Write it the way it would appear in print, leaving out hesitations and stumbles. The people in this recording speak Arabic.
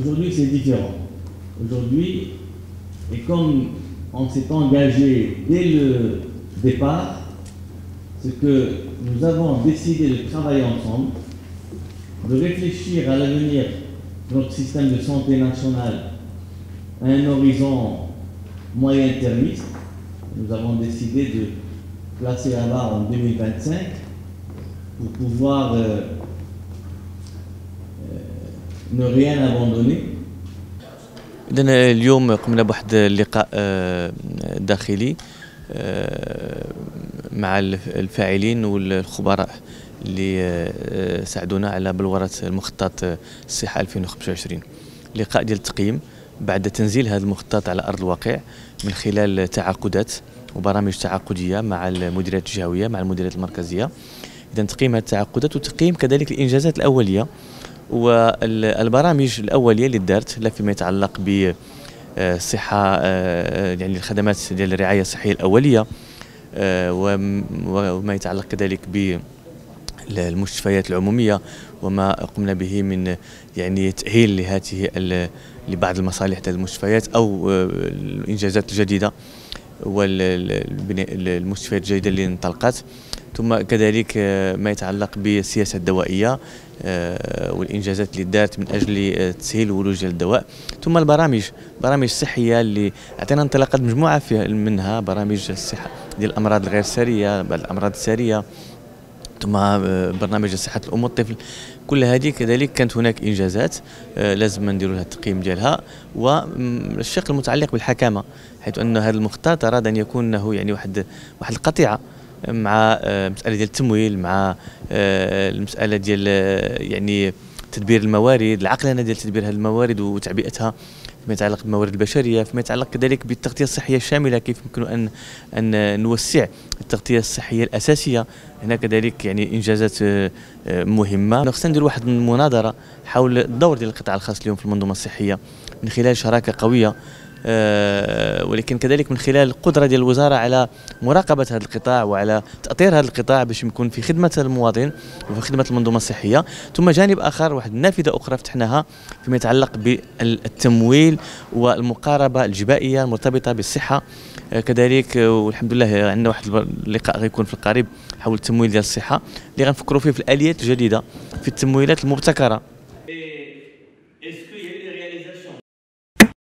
Aujourd'hui, c'est différent. Aujourd'hui, et comme on s'est engagé dès le départ, c'est que nous avons décidé de travailler ensemble, de réfléchir à l'avenir de notre système de santé nationale à un horizon moyen-termiste. Nous avons décidé de placer la barre en 2025 pour pouvoir ne rien abandonner. عندنا اليوم قمنا بواحد اللقاء داخلي مع الفاعلين والخبراء اللي ساعدونا على بلورة المخطط الصحة 2025. لقاء ديال التقييم بعد تنزيل هذا المخطط على أرض الواقع من خلال تعاقدات وبرامج تعاقدية مع المديريات الجهوية مع المديريات المركزية. إذا تقييم هذه التعاقدات وتقييم كذلك الإنجازات الأولية والبرامج الأولية اللي دارت لا فيما يتعلق بالصحة، يعني الخدمات ديال الرعاية الصحية الأولية وما يتعلق كذلك بالمستشفيات العمومية وما قمنا به من يعني تأهيل لهذه لبعض المصالح ديال المستشفيات أو الإنجازات الجديدة والمستشفيات الجديدة اللي انطلقت، ثم كذلك ما يتعلق بالسياسة الدوائية والإنجازات اللي دارت من أجل تسهيل ولوج الدواء، ثم برامج صحية اللي عطينا انطلاقات مجموعة منها برامج الصحة ديال الأمراض الغير سارية، بعض الأمراض السارية، ثم برنامج صحة الأم والطفل. كل هذه كذلك كانت هناك إنجازات لازم نديروا لها التقييم ديالها، والشق المتعلق بالحكامة، حيث أن هذا المخطط أراد أن يكون له يعني واحد القطيعة مع مسألة ديال التمويل، مع المسألة ديال يعني تدبير الموارد، العقلانة ديال تدبير هذه الموارد وتعبئتها فيما يتعلق بالموارد البشرية، فيما يتعلق كذلك بالتغطية الصحية الشاملة، كيف يمكن أن نوسع التغطية الصحية الأساسية. هنا كذلك يعني إنجازات مهمة. خصنا ندير واحد المناظرة حول الدور ديال القطاع الخاص اليوم في المنظومة الصحية من خلال شراكة قوية، ولكن كذلك من خلال القدرة ديال الوزارة على مراقبة هذا القطاع وعلى تأطير هذا القطاع باش يكون في خدمة المواطن وفي خدمة المنظومة الصحية. ثم جانب آخر، واحد نافذة أخرى فتحناها فيما يتعلق بالتمويل والمقاربة الجبائية المرتبطة بالصحة كذلك، والحمد لله عندنا واحد اللقاء غيكون في القريب حول التمويل ديال الصحة اللي غنفكروا فيه في الآليات الجديدة في التمويلات المبتكرة.